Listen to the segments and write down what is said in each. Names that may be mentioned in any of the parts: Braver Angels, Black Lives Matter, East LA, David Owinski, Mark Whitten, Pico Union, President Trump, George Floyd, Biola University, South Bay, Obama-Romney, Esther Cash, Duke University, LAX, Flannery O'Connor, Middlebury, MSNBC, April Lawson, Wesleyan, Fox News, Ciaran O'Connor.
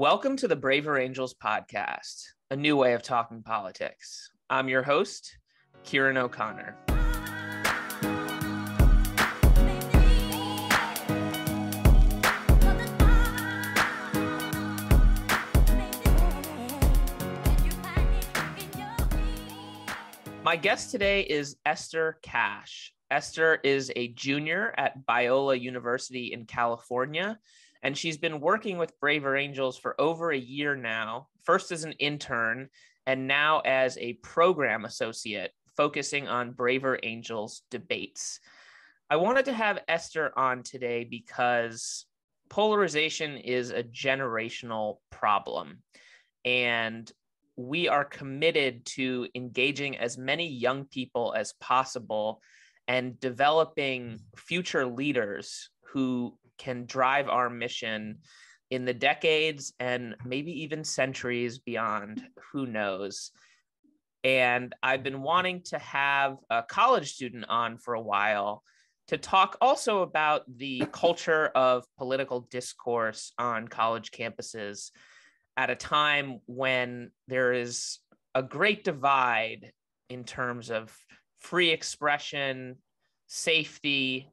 Welcome to the Braver Angels podcast, a new way of talking politics. I'm your host, Ciaran O'Connor. My guest today is Esther Cash. Esther is a junior at Biola University in California, and she's been working with Braver Angels for over a year now, first as an intern and now as a program associate, focusing on Braver Angels debates. I wanted to have Esther on today because polarization is a generational problem, and we are committed to engaging as many young people as possible and developing future leaders who can drive our mission in the decades and maybe even centuries beyond, who knows. And I've been wanting to have a college student on for a while to talk also about the culture of political discourse on college campuses at a time when there is a great divide in terms of free expression, safety,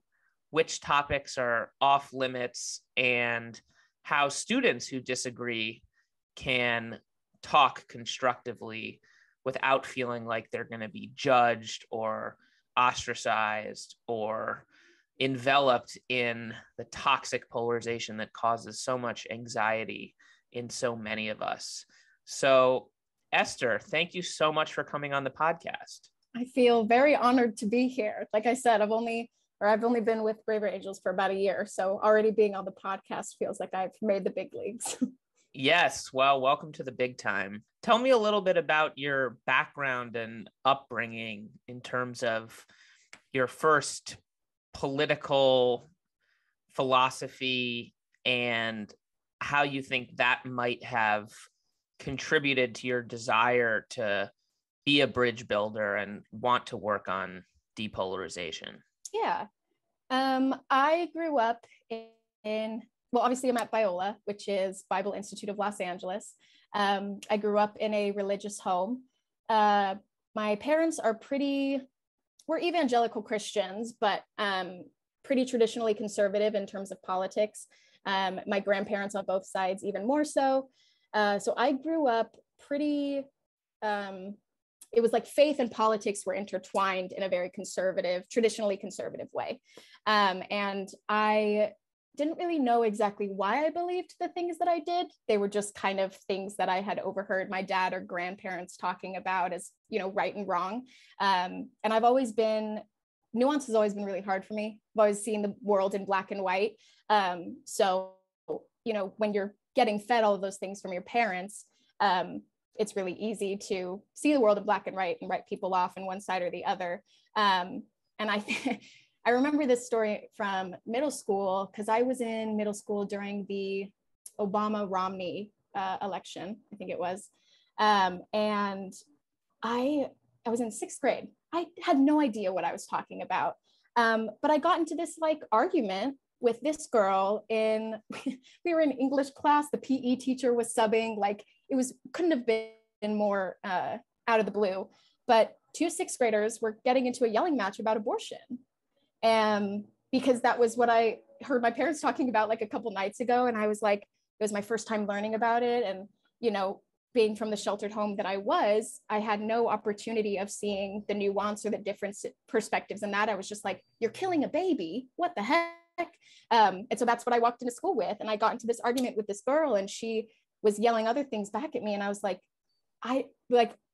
which topics are off limits, and how students who disagree can talk constructively without feeling like they're going to be judged or ostracized or enveloped in the toxic polarization that causes so much anxiety in so many of us. So, Esther, thank you so much for coming on the podcast. I feel very honored to be here. Like I said, I've only been with Braver Angels for about a year. So already being on the podcast feels like I've made the big leagues. Yes. Well, welcome to the big time. Tell me a little bit about your background and upbringing in terms of your first political philosophy and how you think that might have contributed to your desire to be a bridge builder and want to work on depolarization. Yeah. I grew up in, obviously I'm at Biola, which is Bible Institute of Los Angeles. I grew up in a religious home. My parents were evangelical Christians, but pretty traditionally conservative in terms of politics. My grandparents on both sides, even more so. So I grew up it was like faith and politics were intertwined in a very traditionally conservative way. And I didn't really know exactly why I believed the things that I did. They were just kind of things that I had overheard my dad or grandparents talking about as, right and wrong. And nuance has always been really hard for me. I've always seen the world in black and white. So, when you're getting fed all of those things from your parents, it's really easy to see the world in black and write people off in one side or the other. And I remember this story from middle school because I was in middle school during the Obama-Romney election, I think it was. And I was in sixth grade. I had no idea what I was talking about. But I got into this argument with this girl we were in English class, the PE teacher was subbing, couldn't have been more out of the blue, but 2 sixth graders were getting into a yelling match about abortion. Because that was what I heard my parents talking about a couple nights ago. And I was it was my first time learning about it. And, being from the sheltered home that I had no opportunity of seeing the nuance or the different perspectives in that. I was just you're killing a baby. What the heck? And so that's what I walked into school with. And I got into this argument with this girl and she was yelling other things back at me. And I was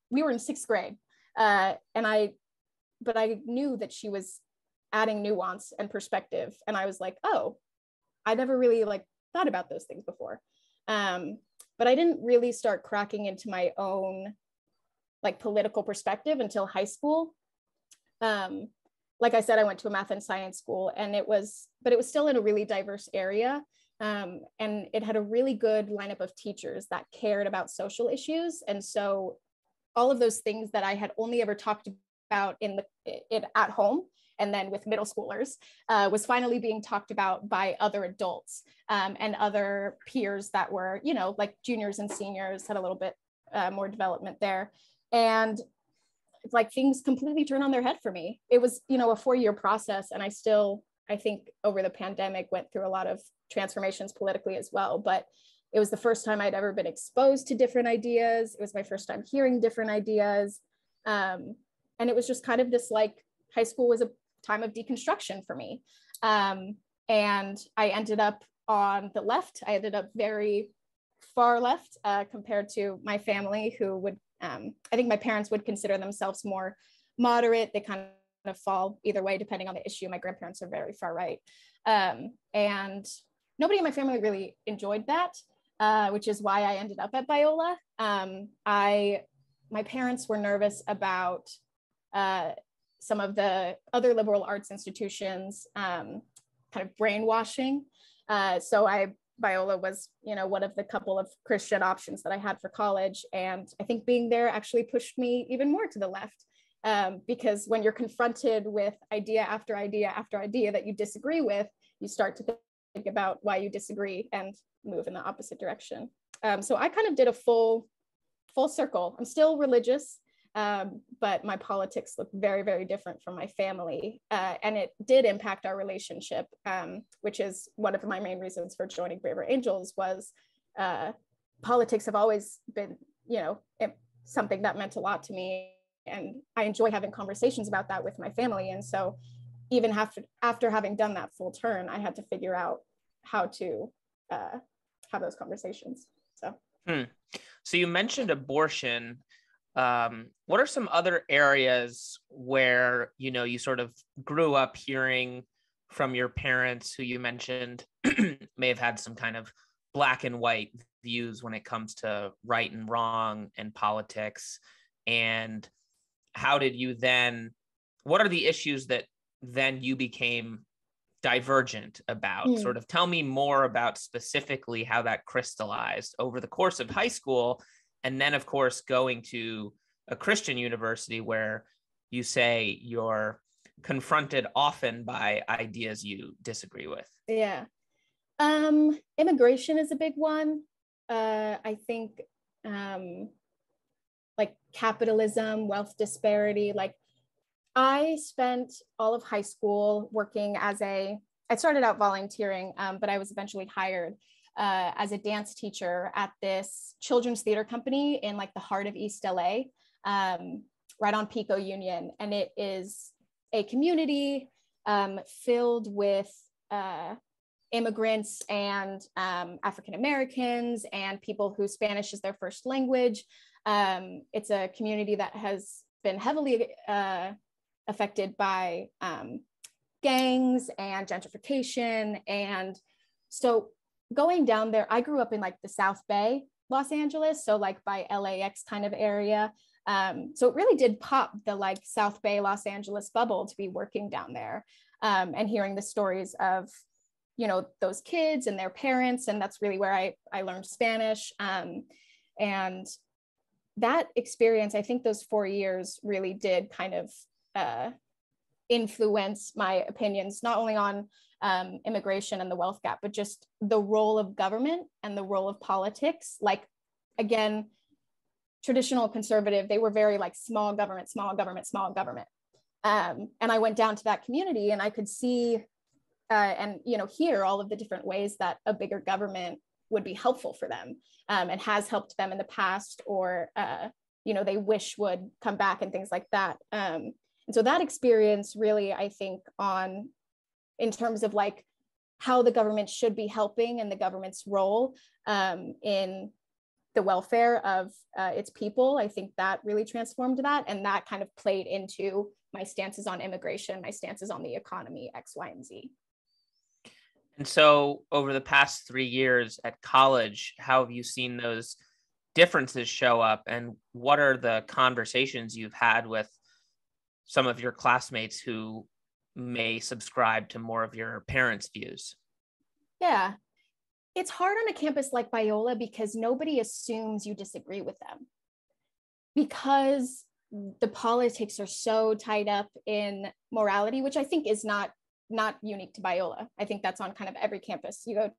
we were in sixth grade. But I knew that she was adding nuance and perspective. And I was I never really thought about those things before. But I didn't really start cracking into my own political perspective until high school. Like I said, I went to a math and science school and but it was still in a really diverse area. And it had a really good lineup of teachers that cared about social issues. And so all of those things that I had only ever talked about at home and then with middle schoolers, was finally being talked about by other adults and other peers that were, you know, like juniors and seniors, had a little bit more development there. And it's like things completely turned on their head for me. It was, you know, a 4-year process, and I still, I think over the pandemic, went through a lot of transformations politically as well, but it was the first time I'd ever been exposed to different ideas. It was my first time hearing different ideas. And it was just kind of this, like, high school was a time of deconstruction for me. And I ended up on the left. I ended up very far left compared to my family, who would, I think my parents would consider themselves more moderate. They kind of fall either way, depending on the issue. My grandparents are very far right. And nobody in my family really enjoyed that. Which is why I ended up at Biola. My parents were nervous about some of the other liberal arts institutions kind of brainwashing. Biola was, you know, one of the couple of Christian options that I had for college. And I think being there actually pushed me even more to the left, because when you're confronted with idea after idea after idea that you disagree with, you start to think about why you disagree and move in the opposite direction. So I kind of did a full circle. I'm still religious, but my politics look very, very different from my family. And it did impact our relationship, which is one of my main reasons for joining Braver Angels was politics have always been, you know, something that meant a lot to me. And I enjoy having conversations about that with my family. And so even after having done that full turn, I had to figure out how to have those conversations. So. So you mentioned abortion. What are some other areas where, you know, you sort of grew up hearing from your parents, who you mentioned may have had some kind of black and white views when it comes to right and wrong and politics? And how did you then, what are the issues that then you became divergent about? Sort of tell me more about specifically how that crystallized over the course of high school. And then, of course, going to a Christian university where you say you're confronted often by ideas you disagree with. Yeah. Immigration is a big one. I think like capitalism, wealth disparity, like I spent all of high school working as I started out volunteering, but I was eventually hired as a dance teacher at this children's theater company in like the heart of East LA, right on Pico Union. And it is a community filled with immigrants and African-Americans and people whose Spanish is their first language. It's a community that has been heavily affected by gangs and gentrification. And so going down there, I grew up in like the South Bay, Los Angeles. So like by LAX kind of area. So it really did pop the like South Bay, Los Angeles bubble to be working down there and hearing the stories of, you know, those kids and their parents. And that's really where I learned Spanish. And that experience, I think those 4 years really did kind of influence my opinions, not only on immigration and the wealth gap, but just the role of government and the role of politics. Like, again, traditional conservative, they were very like small government, small government, small government. And I went down to that community and I could see and, you know, hear all of the different ways that a bigger government would be helpful for them and has helped them in the past, or, you know, they wish would come back and things like that. And so that experience really, I think, on in terms of like how the government should be helping and the government's role in the welfare of its people, I think that really transformed that. And that kind of played into my stances on immigration, my stances on the economy, X, Y, and Z. And so over the past 3 years at college, how have you seen those differences show up? And what are the conversations you've had with some of your classmates who may subscribe to more of your parents' views? Yeah. It's hard on a campus like Biola because nobody assumes you disagree with them. Because the politics are so tied up in morality, which I think is not unique to Biola. I think that's on kind of every campus you go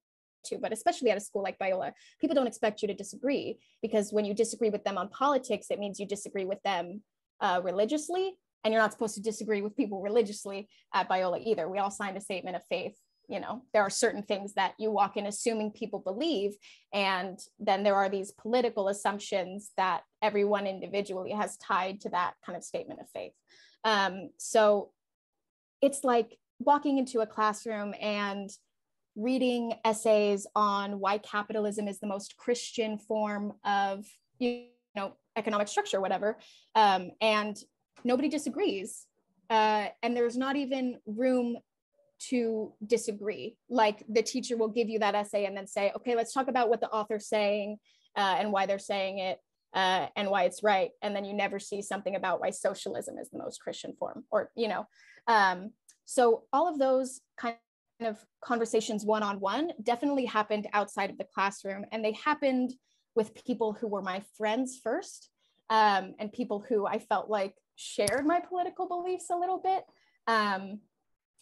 to, but especially at a school like Biola, people don't expect you to disagree, because when you disagree with them on politics, it means you disagree with them religiously, and you're not supposed to disagree with people religiously at Biola either. We all signed a statement of faith. You know, there are certain things that you walk in assuming people believe, and then there are these political assumptions that everyone individually has tied to that kind of statement of faith. So it's like walking into a classroom and reading essays on why capitalism is the most Christian form of, you know, economic structure, whatever, and nobody disagrees, and there's not even room to disagree. Like, the teacher will give you that essay and then say, okay, let's talk about what the author's saying and why they're saying it and why it's right. And then you never see something about why socialism is the most Christian form, or, you know. So all of those kind of conversations one-on-one definitely happened outside of the classroom, and they happened with people who were my friends first, and people who I felt like shared my political beliefs a little bit.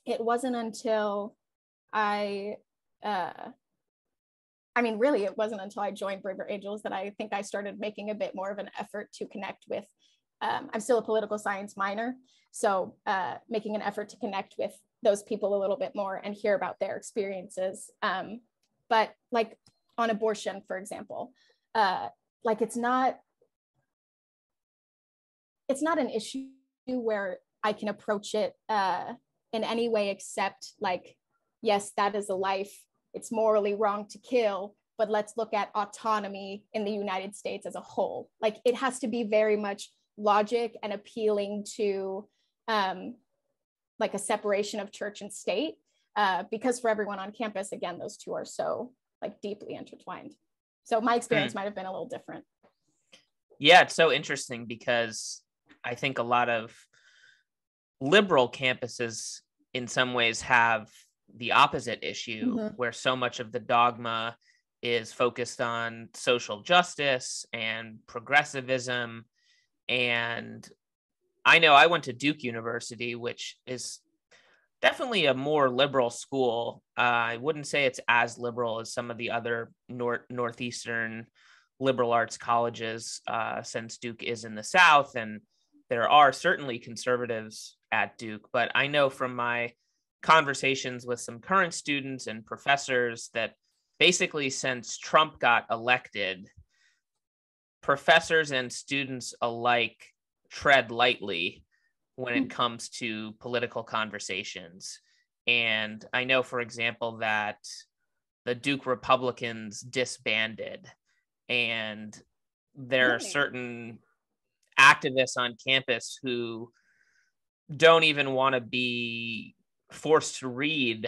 It wasn't until I joined Braver Angels that I think I started making a bit more of an effort to connect with, I'm still a political science minor, so making an effort to connect with those people a little bit more and hear about their experiences. But like on abortion, for example, like it's not an issue where I can approach it in any way except like, yes, that is a life, it's morally wrong to kill, but let's look at autonomy in the United States as a whole. Like, it has to be very much logic and appealing to like a separation of church and state, because for everyone on campus, again, those two are so like deeply intertwined. So my experience might have been a little different. Yeah, it's so interesting, because I think a lot of liberal campuses in some ways have the opposite issue, mm-hmm. where so much of the dogma is focused on social justice and progressivism. And I know I went to Duke University, which is definitely a more liberal school. I wouldn't say it's as liberal as some of the other Northeastern liberal arts colleges, since Duke is in the South, and there are certainly conservatives at Duke, but I know from my conversations with some current students and professors that basically since Trump got elected, professors and students alike tread lightly when it comes to political conversations. And I know, for example, that the Duke Republicans disbanded, and there are certain activists on campus who don't even want to be forced to read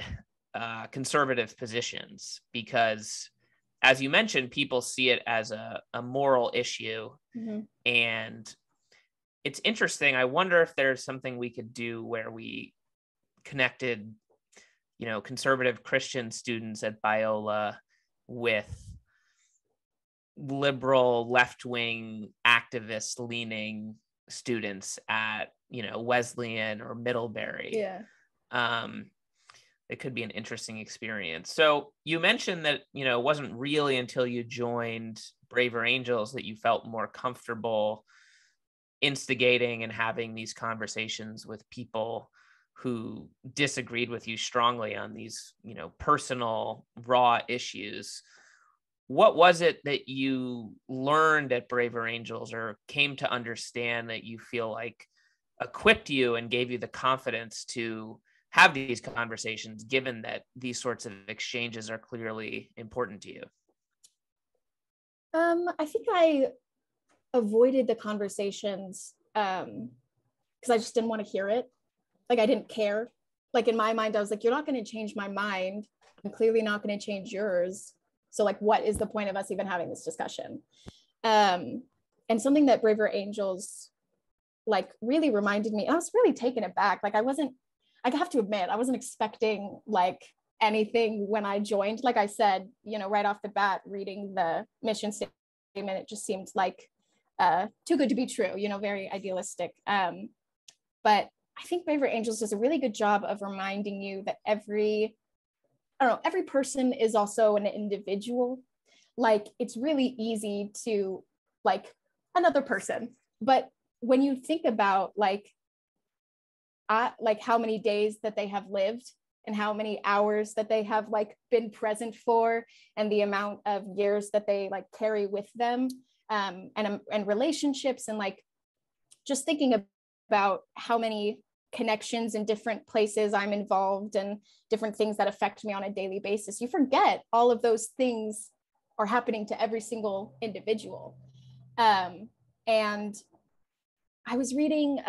conservative positions, because, as you mentioned, people see it as a moral issue. Mm-hmm. And it's interesting. I wonder if there's something we could do where we connected, you know, conservative Christian students at Biola with liberal left-wing activist leaning students at, you know, Wesleyan or Middlebury. Yeah. It could be an interesting experience. So you mentioned that, you know, it wasn't really until you joined Braver Angels that you felt more comfortable instigating and having these conversations with people who disagreed with you strongly on these, you know, personal, raw issues. What was it that you learned at Braver Angels or came to understand that you feel like equipped you and gave you the confidence to have these conversations, given that these sorts of exchanges are clearly important to you? I think I avoided the conversations because I just didn't want to hear it. Like, I didn't care. Like, in my mind, I was like, you're not going to change my mind. I'm clearly not going to change yours. So like, what is the point of us even having this discussion? And something that Braver Angels like really reminded me, I was really taken aback. Like, I have to admit, I wasn't expecting like anything when I joined. Like I said, you know, right off the bat, reading the mission statement, it just seemed like too good to be true, you know, very idealistic. But I think Braver Angels does a really good job of reminding you that every person is also an individual. Like, it's really easy to like another person. But when you think about like how many days that they have lived and how many hours that they have like been present for, and the amount of years that they like carry with them, and relationships, and like just thinking about how many connections in different places I'm involved and different things that affect me on a daily basis, you forget all of those things are happening to every single individual. And I was reading,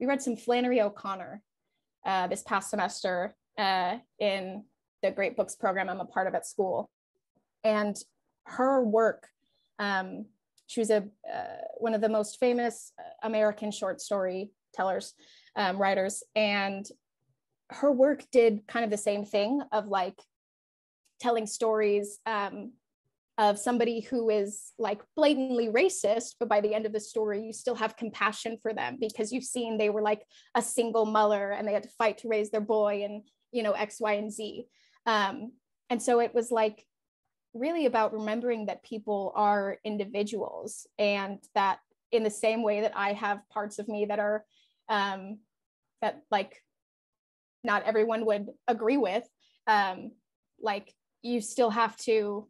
we read some Flannery O'Connor this past semester in the Great Books program I'm a part of at school. And her work, she was one of the most famous American short story tellers, writers. And her work did kind of the same thing of like telling stories of somebody who is like blatantly racist, but by the end of the story, you still have compassion for them because you've seen they were like a single mother and they had to fight to raise their boy and, you know, X, Y, and Z. And so it was like really about remembering that people are individuals, and that in the same way that I have parts of me that are, that like not everyone would agree with, like you still have to,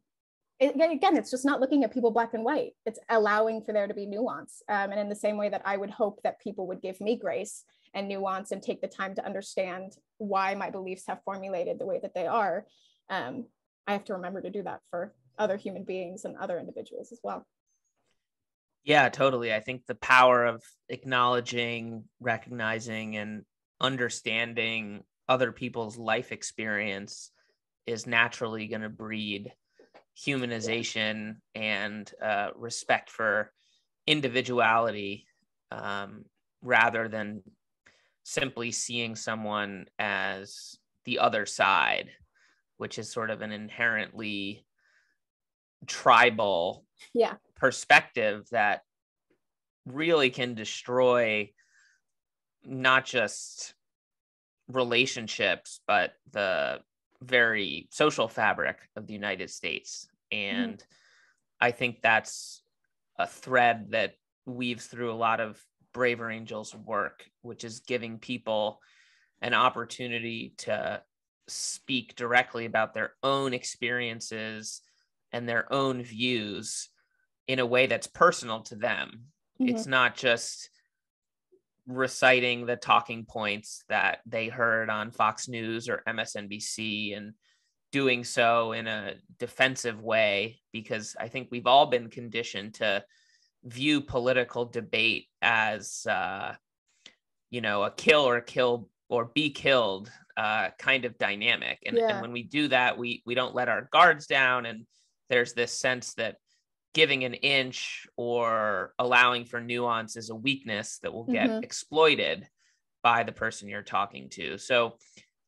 again, it's just not looking at people black and white. It's allowing for there to be nuance. And in the same way that I would hope that people would give me grace and nuance and take the time to understand why my beliefs have formulated the way that they are, I have to remember to do that for other human beings and other individuals as well. Yeah, totally. I think the power of acknowledging, recognizing, and understanding other people's life experience is naturally going to breed humanization and respect for individuality, rather than simply seeing someone as the other side, which is sort of an inherently tribal perspective that really can destroy not just relationships, but the very social fabric of the United States. And I think that's a thread that weaves through a lot of Braver Angels' work, which is giving people an opportunity to speak directly about their own experiences and their own views in a way that's personal to them. It's not just reciting the talking points that they heard on Fox News or MSNBC and doing so in a defensive way, because I think we've all been conditioned to view political debate as, you know, a kill or be killed kind of dynamic. And when we do that, we don't let our guards down. And there's this sense that giving an inch or allowing for nuance is a weakness that will get exploited by the person you're talking to. So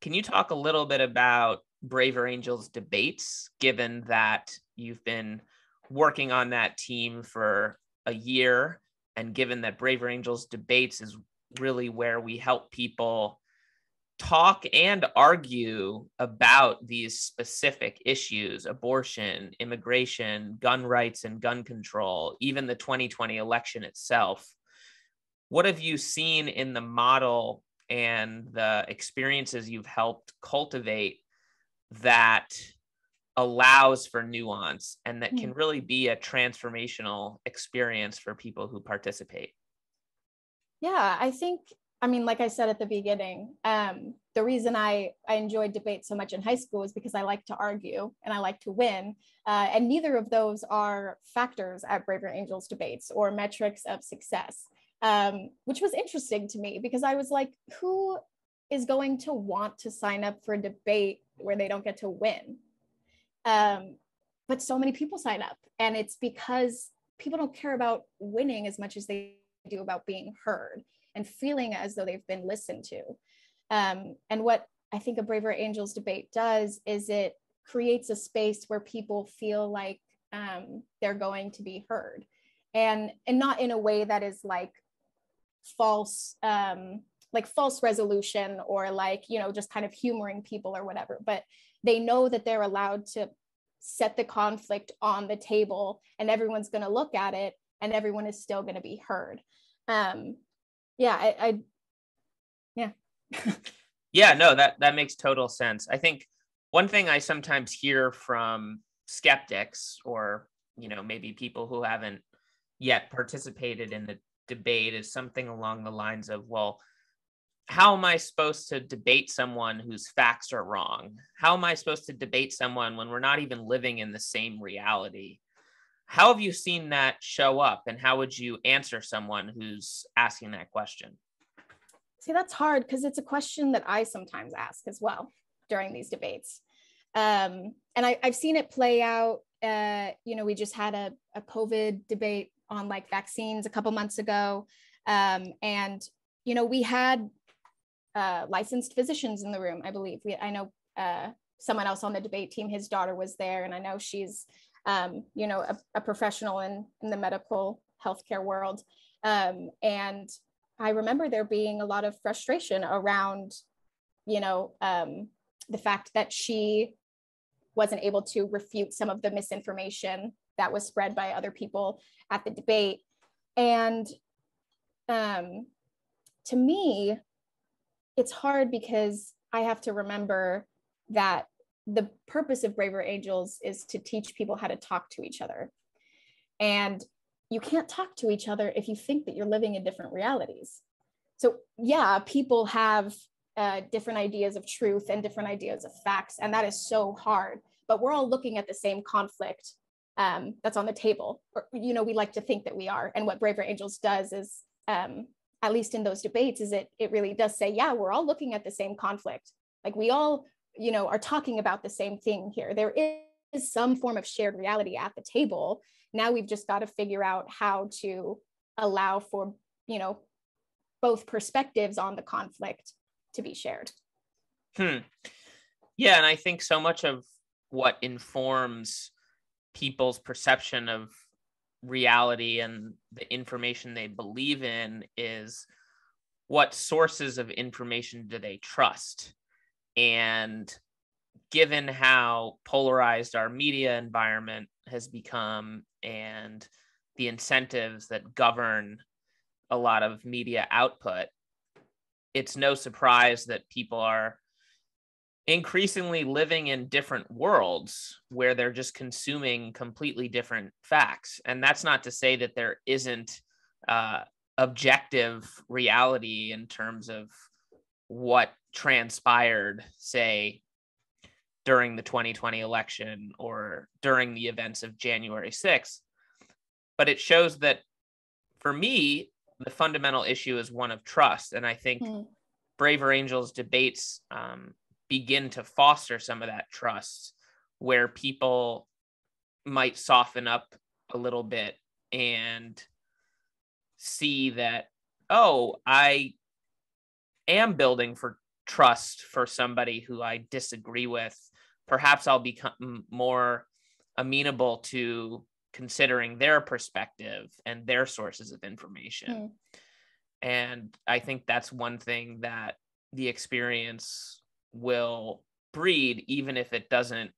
can you talk a little bit about Braver Angels debates, given that you've been working on that team for a year, and given that Braver Angels debates is really where we help people talk and argue about these specific issues: abortion, immigration, gun rights and gun control, even the 2020 election itself. What have you seen in the model and the experiences you've helped cultivate that allows for nuance and that can really be a transformational experience for people who participate? Yeah, I think, I mean, like I said at the beginning, the reason I enjoyed debate so much in high school is because I like to argue and I like to win. And neither of those are factors at Braver Angels debates or metrics of success, which was interesting to me because I was like, who is going to want to sign up for a debate where they don't get to win? But so many people sign up, and it's because people don't care about winning as much as they do about being heard and feeling as though they've been listened to. And what I think a Braver Angels debate does is it creates a space where people feel like they're going to be heard. and not in a way that is like false, like false resolution or like, you know, just kind of humoring people or whatever, but they know that they're allowed to set the conflict on the table and everyone's going to look at it and everyone is still going to be heard. Yeah. Yeah, no, that makes total sense. I think one thing I sometimes hear from skeptics or, you know, maybe people who haven't yet participated in the debate is something along the lines of, well, how am I supposed to debate someone whose facts are wrong? How am I supposed to debate someone when we're not even living in the same reality? How have you seen that show up, and how would you answer someone who's asking that question? See, that's hard because it's a question that I sometimes ask as well during these debates. And I've seen it play out. You know, we just had a COVID debate on like vaccines a couple months ago. And, you know, we had licensed physicians in the room, I believe. I know someone else on the debate team, his daughter was there. And I know she's, you know, a professional in the medical healthcare world. And I remember there being a lot of frustration around, you know, the fact that she wasn't able to refute some of the misinformation that was spread by other people at the debate. And to me, it's hard because I have to remember that the purpose of Braver Angels is to teach people how to talk to each other. And you can't talk to each other if you think that you're living in different realities. So yeah, people have different ideas of truth and different ideas of facts, and that is so hard, but we're all looking at the same conflict that's on the table. Or, you know, we like to think that we are, and what Braver Angels does is, at least in those debates, is it really does say, yeah, we're all looking at the same conflict. Like we all, you know, are talking about the same thing here. There is some form of shared reality at the table. Now we've just got to figure out how to allow for, you know, both perspectives on the conflict to be shared. Yeah, and I think so much of what informs people's perception of reality and the information they believe in is what sources of information do they trust? And given how polarized our media environment has become and the incentives that govern a lot of media output, it's no surprise that people are increasingly living in different worlds where they're just consuming completely different facts. And that's not to say that there isn't objective reality in terms of what transpired, say, during the 2020 election or during the events of January 6th. But it shows that, for me, the fundamental issue is one of trust. And I think Braver Angels debates begin to foster some of that trust where people might soften up a little bit and see that, oh, I am building for trust for somebody who I disagree with. Perhaps I'll become more amenable to considering their perspective and their sources of information. And I think that's one thing that the experience will breed, even if it doesn't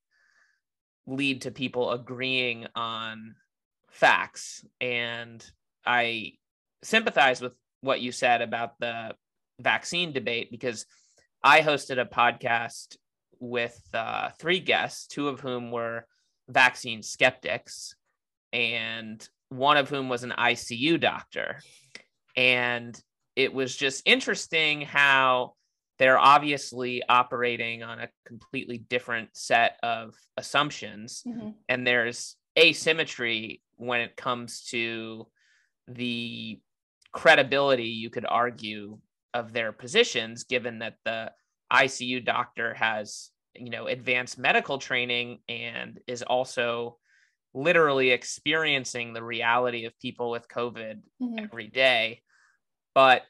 lead to people agreeing on facts. And I sympathize with what you said about the vaccine debate, because I hosted a podcast with three guests, two of whom were vaccine skeptics, and one of whom was an ICU doctor. And it was just interesting how they're obviously operating on a completely different set of assumptions. And there's asymmetry when it comes to the credibility, you could argue, of their positions, given that the ICU doctor has, you know, advanced medical training and is also literally experiencing the reality of people with COVID every day. But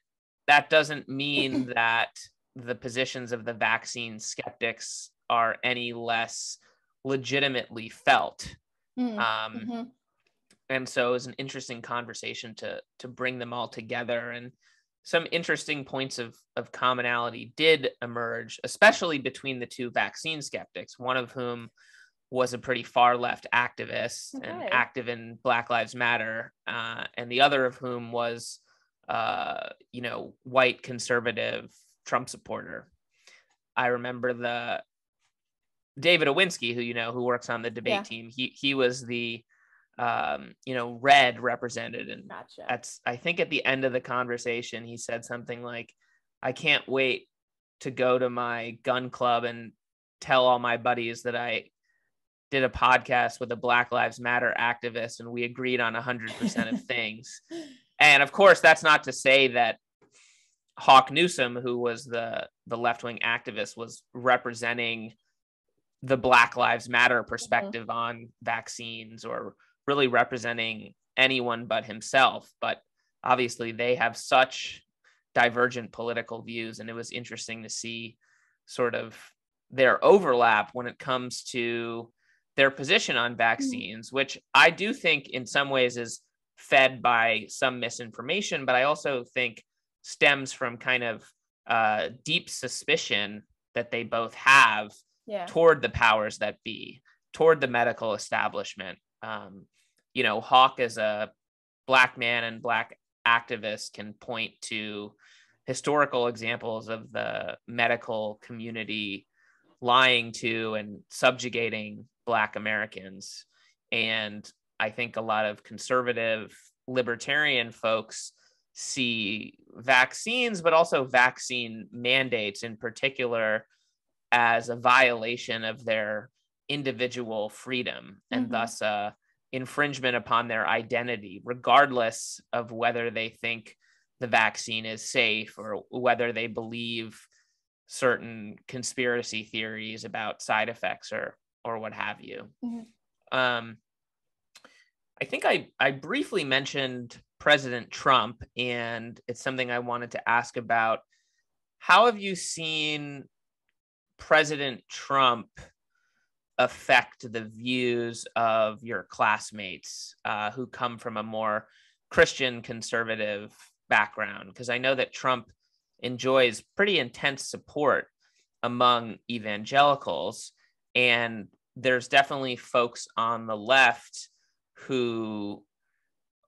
that doesn't mean that the positions of the vaccine skeptics are any less legitimately felt. And so it was an interesting conversation to bring them all together, and some interesting points of commonality did emerge, especially between the two vaccine skeptics, one of whom was a pretty far left activist and active in Black Lives Matter, and the other of whom was, white conservative Trump supporter. I remember the David Owinski, who works on the debate team. He was the red represented, and that's, I think at the end of the conversation, he said something like, "I can't wait to go to my gun club and tell all my buddies that I did a podcast with a Black Lives Matter activist and we agreed on 100% of things." And of course, that's not to say that Hawk Newsom, who was the left-wing activist, was representing the Black Lives Matter perspective on vaccines, or really representing anyone but himself. But obviously they have such divergent political views, and it was interesting to see sort of their overlap when it comes to their position on vaccines, which I do think in some ways is fed by some misinformation, but I also think stems from kind of deep suspicion that they both have toward the powers that be, toward the medical establishment. Hawk as a Black man and Black activist can point to historical examples of the medical community lying to and subjugating Black Americans. And I think a lot of conservative libertarian folks see vaccines, but also vaccine mandates in particular, as a violation of their individual freedom, and thus infringement upon their identity, regardless of whether they think the vaccine is safe or whether they believe certain conspiracy theories about side effects or what have you. I think I briefly mentioned President Trump, and it's something I wanted to ask about. How have you seen President Trump affect the views of your classmates who come from a more Christian conservative background? Because I know that Trump enjoys pretty intense support among evangelicals, and there's definitely folks on the left who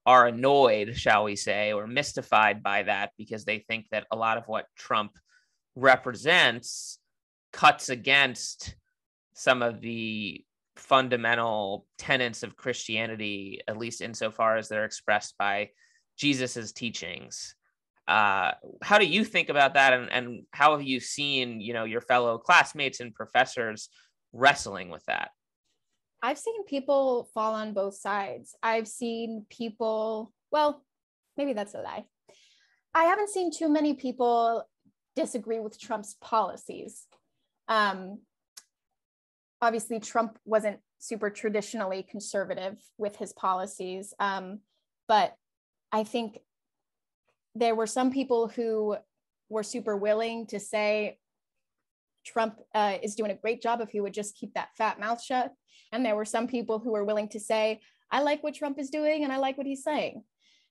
are annoyed, shall we say, or mystified by that, because they think that a lot of what Trump represents cuts against some of the fundamental tenets of Christianity, at least insofar as they're expressed by Jesus's teachings. How do you think about that? And how have you seen, your fellow classmates and professors wrestling with that? I've seen people fall on both sides. I've seen people, well, maybe that's a lie. I haven't seen too many people disagree with Trump's policies. Obviously Trump wasn't super traditionally conservative with his policies, but I think there were some people who were super willing to say Trump is doing a great job if he would just keep that fat mouth shut, and there were some people who were willing to say, I like what Trump is doing and I like what he's saying,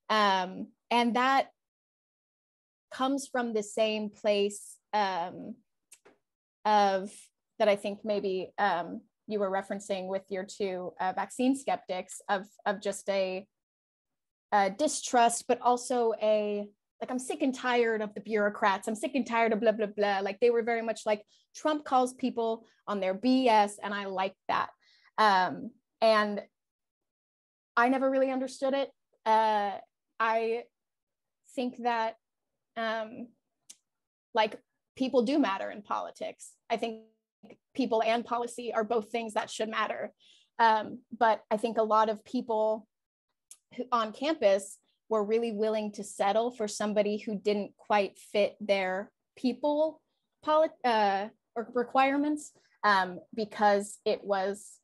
and that comes from the same place of that I think maybe you were referencing with your two vaccine skeptics, of just a distrust, but also I'm sick and tired of the bureaucrats. I'm sick and tired of blah, blah, blah. Like they were very much like, Trump calls people on their BS, and I like that. And I never really understood it. I think that people do matter in politics. I think people and policy are both things that should matter. But I think a lot of people on campus were really willing to settle for somebody who didn't quite fit their people or requirements, because it was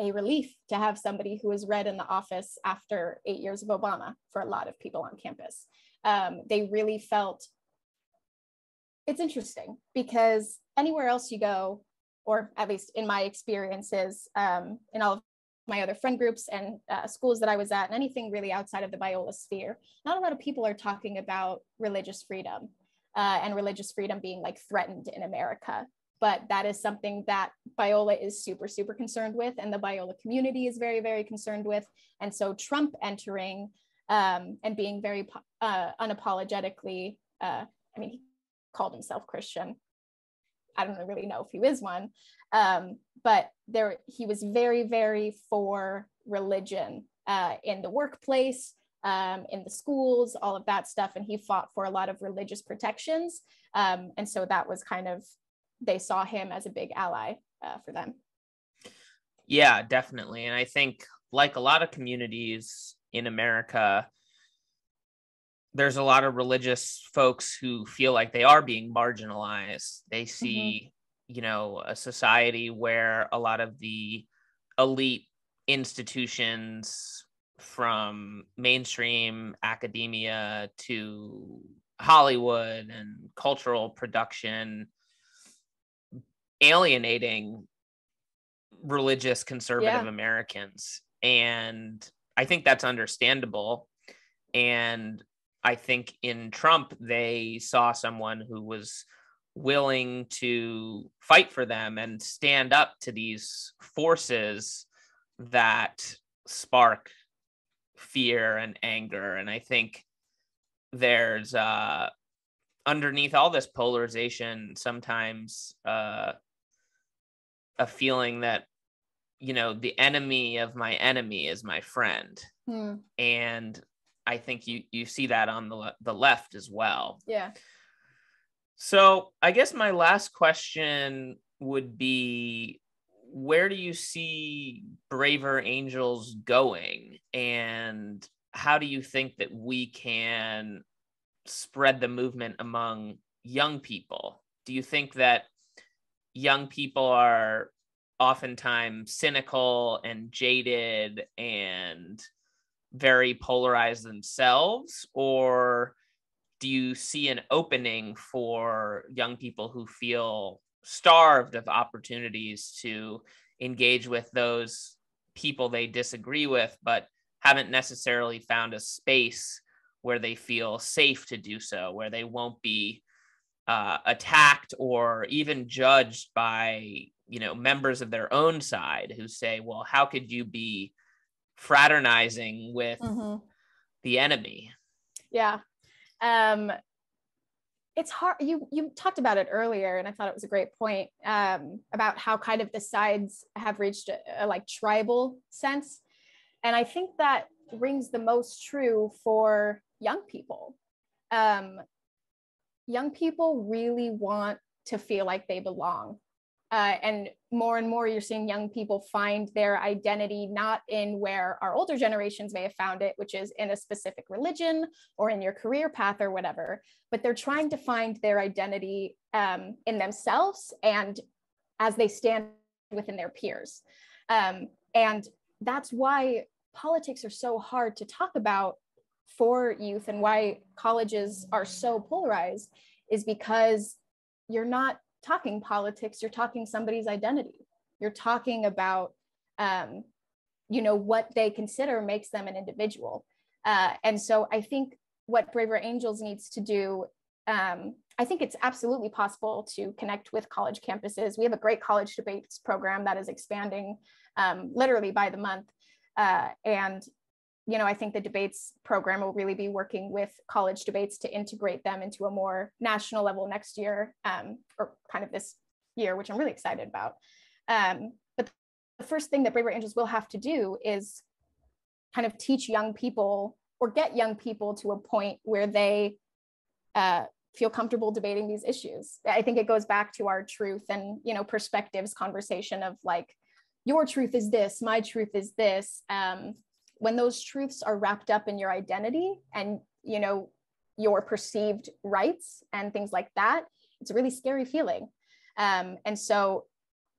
a relief to have somebody who was read in the office after 8 years of Obama for a lot of people on campus. They really felt. It's interesting because anywhere else you go, or at least in my experiences, in all of my other friend groups and schools that I was at, and anything really outside of the Biola sphere, not a lot of people are talking about religious freedom and religious freedom being like threatened in America. But that is something that Biola is super, super concerned with, and the Biola community is very, very concerned with. And so Trump entering and being very unapologetically, I mean, he called himself Christian. I don't really know if he is one, but there he was very, very for religion in the workplace, in the schools, all of that stuff. And he fought for a lot of religious protections. And so that was kind of, they saw him as a big ally for them. Yeah, definitely. And I think like a lot of communities in America, there's a lot of religious folks who feel like they are being marginalized. They see, you know, a society where a lot of the elite institutions, from mainstream academia to Hollywood and cultural production, alienating religious conservative Americans. And I think that's understandable. And I think in Trump, they saw someone who was willing to fight for them and stand up to these forces that spark fear and anger. And I think there's underneath all this polarization, sometimes a feeling that, you know, the enemy of my enemy is my friend. And I think you see that on the left as well. Yeah. So I guess my last question would be, where do you see Braver Angels going? And how do you think that we can spread the movement among young people? Do you think that young people are oftentimes cynical and jaded and very polarized themselves, or do you see an opening for young people who feel starved of opportunities to engage with those people they disagree with, but haven't necessarily found a space where they feel safe to do so, where they won't be attacked or even judged by, you know, members of their own side who say, well, how could you be fraternizing with the enemy? Yeah. It's hard. You talked about it earlier, and I thought it was a great point about how kind of the sides have reached a like tribal sense. And I think that rings the most true for young people. Young people really want to feel like they belong. And more you're seeing young people find their identity not in where our older generations may have found it, which is in a specific religion or in your career path or whatever, but they're trying to find their identity in themselves and as they stand within their peers. And that's why politics are so hard to talk about for youth, and why colleges are so polarized, is because you're not talking politics, you're talking somebody's identity. You're talking about, you know, what they consider makes them an individual. And so I think what Braver Angels needs to do, I think it's absolutely possible to connect with college campuses. We have a great college debates program that is expanding literally by the month. And, you know, I think the debates program will really be working with college debates to integrate them into a more national level next year, or kind of this year, which I'm really excited about. But the first thing that Braver Angels will have to do is kind of teach young people, or get young people to a point where they feel comfortable debating these issues. I think it goes back to our truth and, you know, perspectives conversation of like, your truth is this, my truth is this. When those truths are wrapped up in your identity and, you know, your perceived rights and things like that, it's a really scary feeling. And so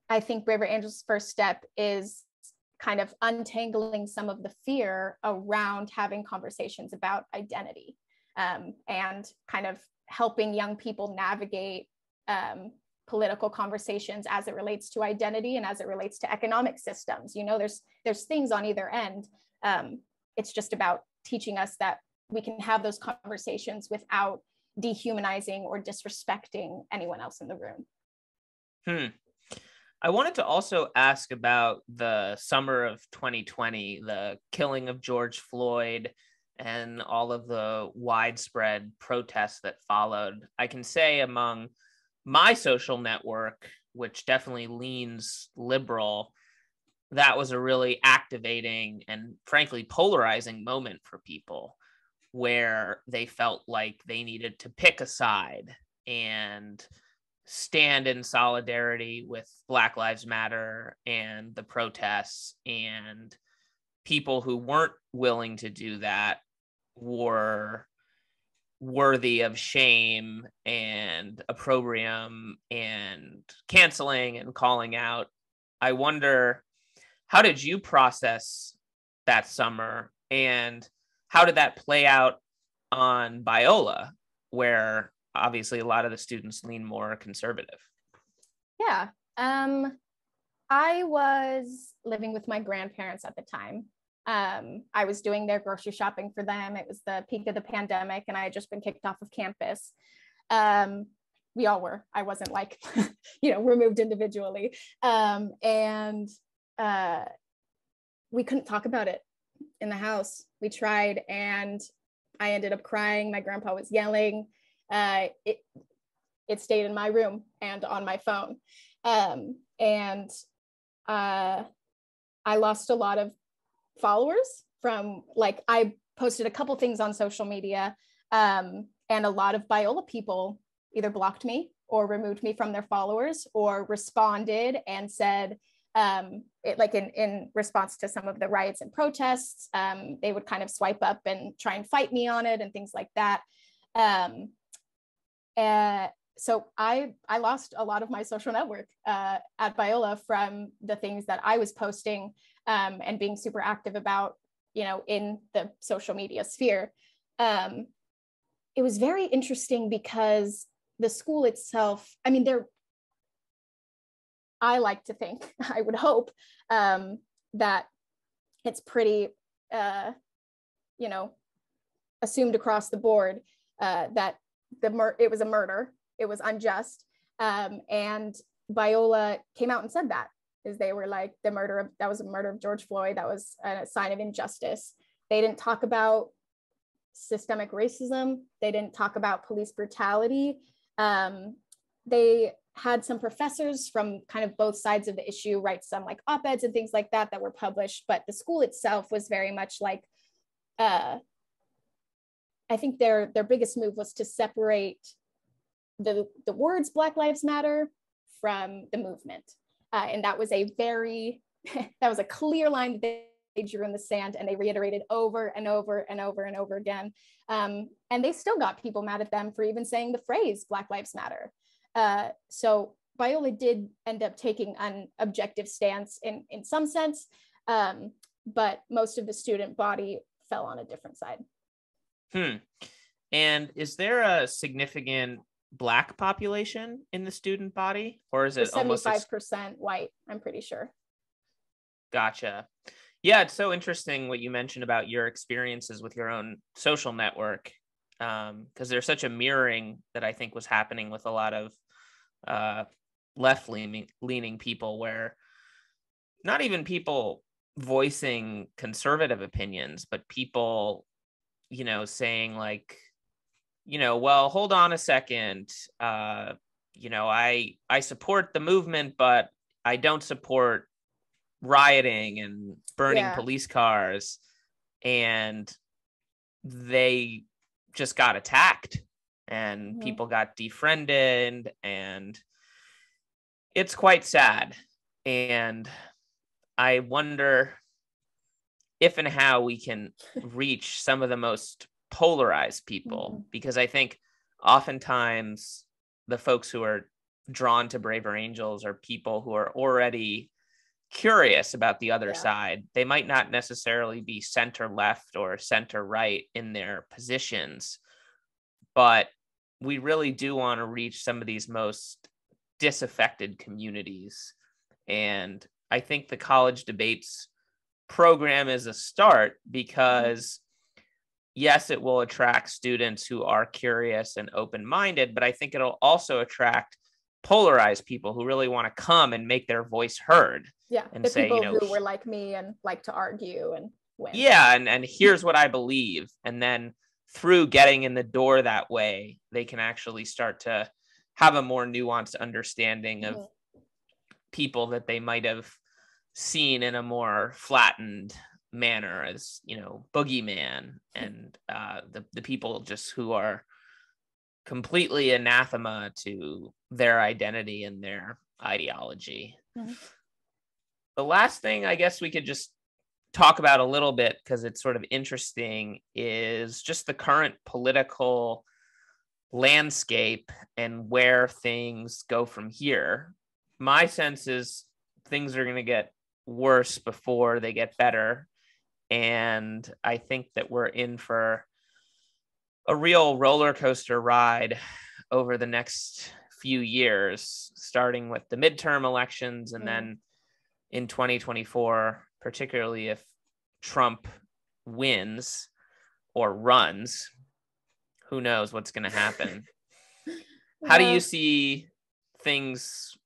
I think Braver Angels' first step is kind of untangling some of the fear around having conversations about identity, and kind of helping young people navigate political conversations as it relates to identity and as it relates to economic systems. You know, there's things on either end. It's just about teaching us that we can have those conversations without dehumanizing or disrespecting anyone else in the room. I wanted to also ask about the summer of 2020, the killing of George Floyd and all of the widespread protests that followed. I can say among my social network, which definitely leans liberal, that was a really activating and frankly polarizing moment for people, where they felt like they needed to pick a side and stand in solidarity with Black Lives Matter and the protests. And people who weren't willing to do that were worthy of shame and opprobrium and canceling and calling out. I wonder, how did you process that summer? And how did that play out on Biola, where obviously a lot of the students lean more conservative? Yeah, I was living with my grandparents at the time. I was doing their grocery shopping for them. It was the peak of the pandemic, and I had just been kicked off of campus. We all were. I wasn't like, you know, removed individually. And we couldn't talk about it in the house. We tried, and I ended up crying. My grandpa was yelling. It stayed in my room and on my phone. And I lost a lot of followers from, like, I posted a couple things on social media, and a lot of Biola people either blocked me or removed me from their followers or responded and said, in response to some of the riots and protests, they would kind of swipe up and try and fight me on it and things like that. So I lost a lot of my social network at Biola from the things that I was posting and being super active about, you know, in the social media sphere. It was very interesting because the school itself, I mean, I like to think, I would hope, that it's pretty, assumed across the board that it was a murder, it was unjust. And Biola came out and said that, is they were like, that was a murder of George Floyd, that was a sign of injustice. They didn't talk about systemic racism. They didn't talk about police brutality. They had some professors from kind of both sides of the issue write some like op-eds and things like that that were published, but the school itself was very much like, I think their biggest move was to separate the words Black Lives Matter from the movement. And that was a clear line that they drew in the sand, and they reiterated over and over and over and over again. And they still got people mad at them for even saying the phrase Black Lives Matter. So Biola did end up taking an objective stance in some sense, but most of the student body fell on a different side. And is there a significant Black population in the student body, or is it almost 75% white? I'm pretty sure. Gotcha. Yeah, it's so interesting what you mentioned about your experiences with your own social network, because there's such a mirroring that I think was happening with a lot of left-leaning people, where not even people voicing conservative opinions, but people, you know, saying like, you know, well, hold on a second. I support the movement, but I don't support rioting and burning police cars. And they just got attacked, and people got defriended, and it's quite sad. And I wonder if and how we can reach some of the most polarized people, because I think oftentimes the folks who are drawn to Braver Angels are people who are already curious about the other side. They might not necessarily be center left or center right in their positions, but we really do want to reach some of these most disaffected communities. And I think the college debates program is a start because yes, it will attract students who are curious and open-minded, but I think it'll also attract polarized people who really want to come and make their voice heard. Yeah, and the say, people who were like me and like to argue and win. Yeah, and here's what I believe. And then through getting in the door that way, they can actually start to have a more nuanced understanding of people that they might have seen in a more flattened manner as, you know, boogeyman and the people just who are completely anathema to their identity and their ideology. Mm-hmm. The last thing I guess we could just talk about a little bit, because it's sort of interesting, is just the current political landscape and where things go from here. My sense is things are going to get worse before they get better. And I think that we're in for a real roller coaster ride over the next few years, starting with the midterm elections and then in 2024, particularly if Trump wins or runs, who knows what's going to happen. How do you see things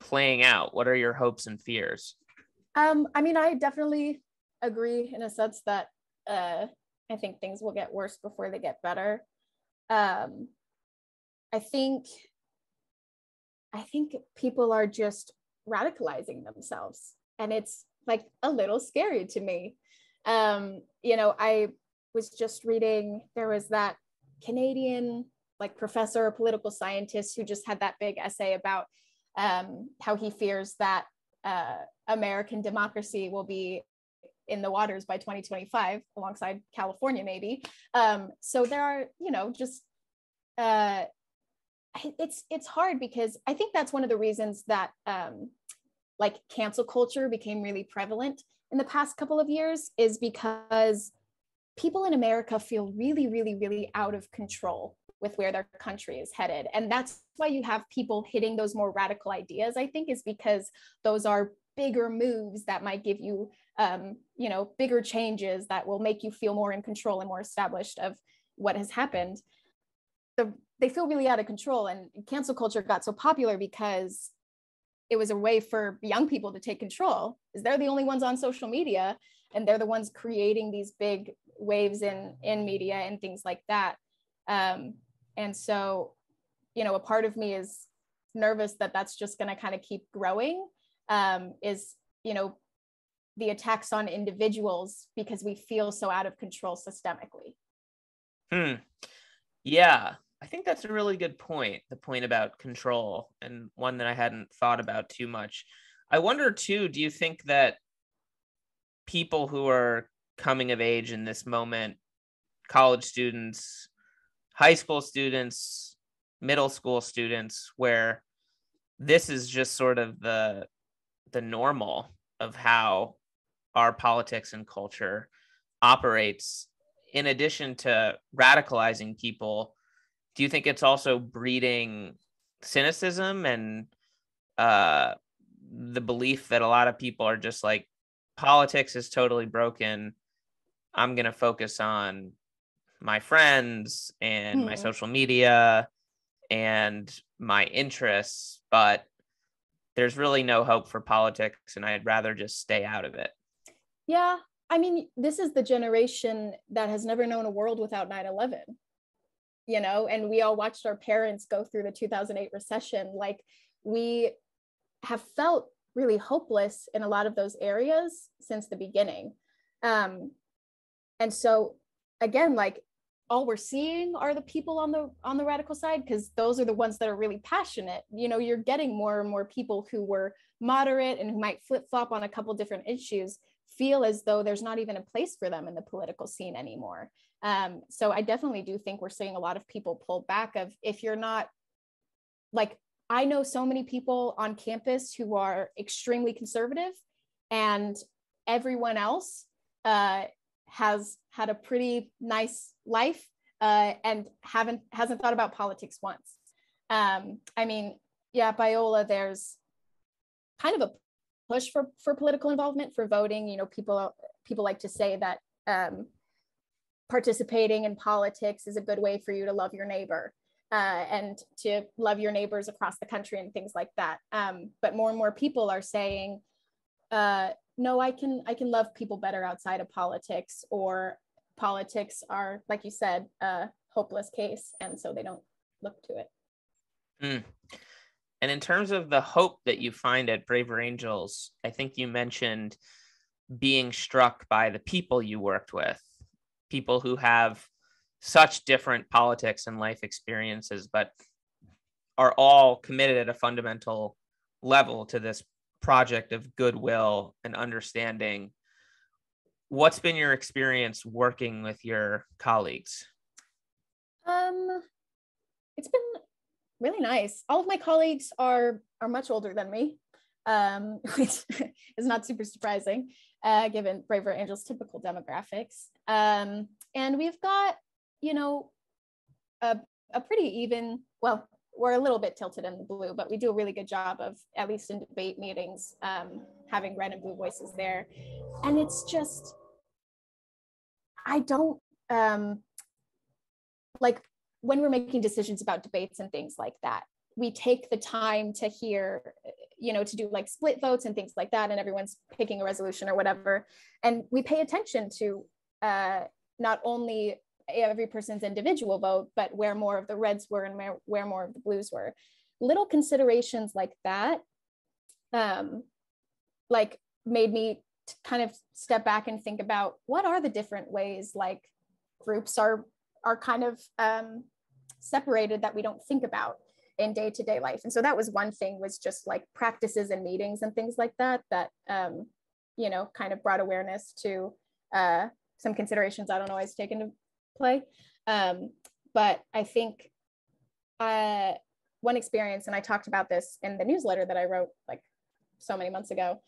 playing out? What are your hopes and fears? I mean, I definitely agree in a sense that I think things will get worse before they get better. I think people are just radicalizing themselves, and it's like a little scary to me. You know, I was just reading, there was that Canadian like professor, political scientist who just had that big essay about how he fears that American democracy will be in the waters by 2025 alongside California, maybe. So there are, you know, just, it's hard because I think that's one of the reasons that like cancel culture became really prevalent in the past couple of years, is because people in America feel really, really, really out of control with where their country is headed. And that's why you have people hitting those more radical ideas, I think, is because those are bigger moves that might give you, you know, bigger changes that will make you feel more in control and more established of what has happened. They feel really out of control, and cancel culture got so popular because it was a way for young people to take control, because they're the only ones on social media and they're the ones creating these big waves in media and things like that. And so, you know, a part of me is nervous that that's just going to kind of keep growing, is, you know, the attacks on individuals because we feel so out of control systemically. Yeah, I think that's a really good point, the point about control, and one that I hadn't thought about too much. I wonder too, do you think that people who are coming of age in this moment, college students, high school students, middle school students, where this is just sort of the normal of how our politics and culture operates, in addition to radicalizing people, do you think it's also breeding cynicism and the belief that a lot of people are just like, politics is totally broken, I'm going to focus on my friends and my social media and my interests, but there's really no hope for politics and I'd rather just stay out of it? Yeah. I mean, this is the generation that has never known a world without 9/11, you know, and we all watched our parents go through the 2008 recession. Like, we have felt really hopeless in a lot of those areas since the beginning. And so again, like, all we're seeing are the people on the radical side, because those are the ones that are really passionate. You know, you're getting more and more people who were moderate and who might flip-flop on a couple different issues feel as though there's not even a place for them in the political scene anymore. So I definitely do think we're seeing a lot of people pull back of, if you're not, like, I know so many people on campus who are extremely conservative, and everyone else has had a pretty nice life, and hasn't thought about politics once. I mean, yeah, Biola, there's kind of a push for political involvement, for voting. You know, people like to say that participating in politics is a good way for you to love your neighbor and to love your neighbors across the country and things like that. But more and more people are saying, no, I can love people better outside of politics, or politics are, like you said, a hopeless case, and so they don't look to it. Mm. And in terms of the hope that you find at Braver Angels, I think you mentioned being struck by the people you worked with, people who have such different politics and life experiences, but are all committed at a fundamental level to this project of goodwill and understanding. What's been your experience working with your colleagues? It's been really nice. All of my colleagues are much older than me, which is not super surprising, given Braver Angels' typical demographics. And we've got, you know, a pretty even, well, we're a little bit tilted in the blue, but we do a really good job of, at least in debate meetings, having red and blue voices there. And it's just, I don't, like, when we're making decisions about debates and things like that, we take the time to hear, you know, to do like split votes and things like that, and everyone's picking a resolution or whatever. And we pay attention to not only every person's individual vote, but where more of the reds were and where more of the blues were. Little considerations like that, like, made me kind of step back and think about what are the different ways like groups are kind of separated that we don't think about in day-to-day life. And so that was one thing, was just like practices and meetings and things like that, that, you know, kind of brought awareness to some considerations I don't always take into play. But I think one experience, and I talked about this in the newsletter that I wrote like so many months ago,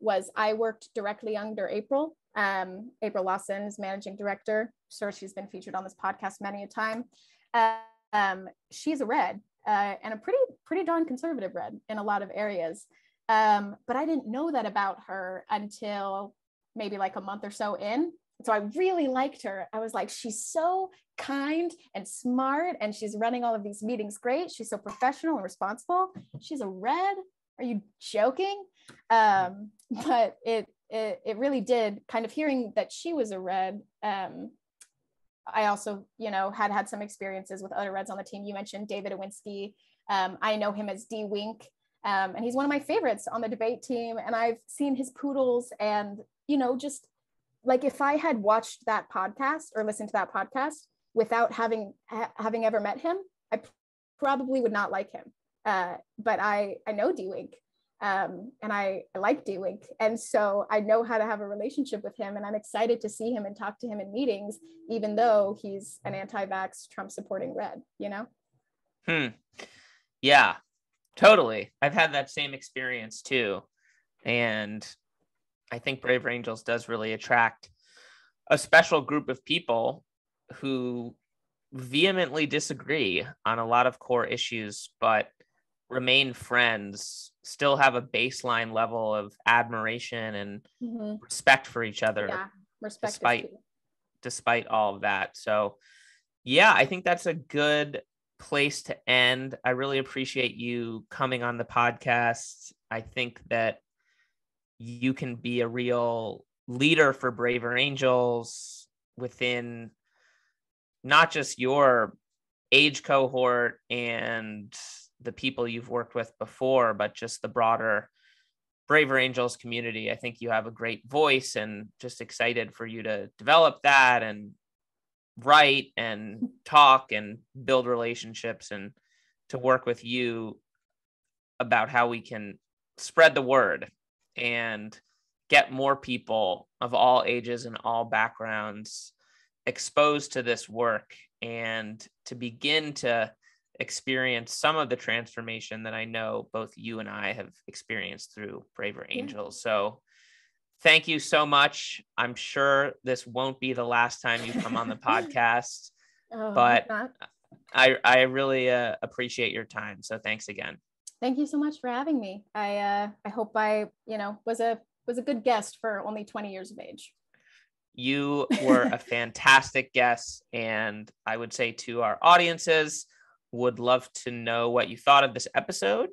was I worked directly under April. April Lawson is managing director. Sure, she's been featured on this podcast many a time. She's a red, and a pretty darn conservative red in a lot of areas. But I didn't know that about her until maybe like a month or so in. So I really liked her. I was like, she's so kind and smart, and she's running all of these meetings great. She's so professional and responsible. She's a red. Are you joking? But it really did, kind of hearing that she was a red. I also, you know, had some experiences with other reds on the team. You mentioned David Owinski. I know him as D Wink, and he's one of my favorites on the debate team. And I've seen his poodles, and, you know, just like, if I had watched that podcast or listened to that podcast without having ever met him, I probably would not like him. But I know D Wink. And I like D-Wink, and so I know how to have a relationship with him, and I'm excited to see him and talk to him in meetings, even though he's an anti-vax Trump supporting red, you know? Yeah, totally. I've had that same experience too. And I think Braver Angels does really attract a special group of people who vehemently disagree on a lot of core issues, but remain friends, still have a baseline level of admiration and respect for each other, respect despite all of that. So yeah, I think that's a good place to end. I really appreciate you coming on the podcast. I think that you can be a real leader for Braver Angels within not just your age cohort and the people you've worked with before, but just the broader Braver Angels community. I think you have a great voice, and just excited for you to develop that and write and talk and build relationships, and to work with you about how we can spread the word and get more people of all ages and all backgrounds exposed to this work, and to begin to experience some of the transformation that I know both you and I have experienced through Braver Angels. So thank you so much. I'm sure this won't be the last time you come on the podcast, but I really appreciate your time. So thanks again. Thank you so much for having me. I hope I, was a good guest for only 20 years of age. You were a fantastic guest, and I would say to our audiences, would love to know what you thought of this episode.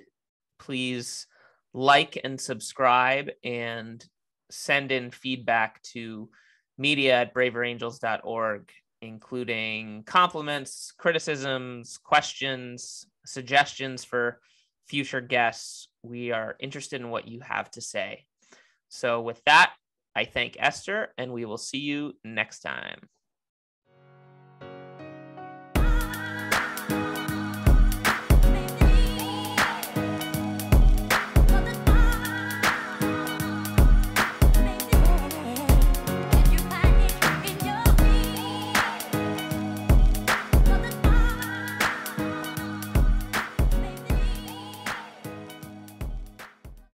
Please like and subscribe and send in feedback to media@braverangels.org, including compliments, criticisms, questions, suggestions for future guests. We are interested in what you have to say. So with that, I thank Esther, and we will see you next time.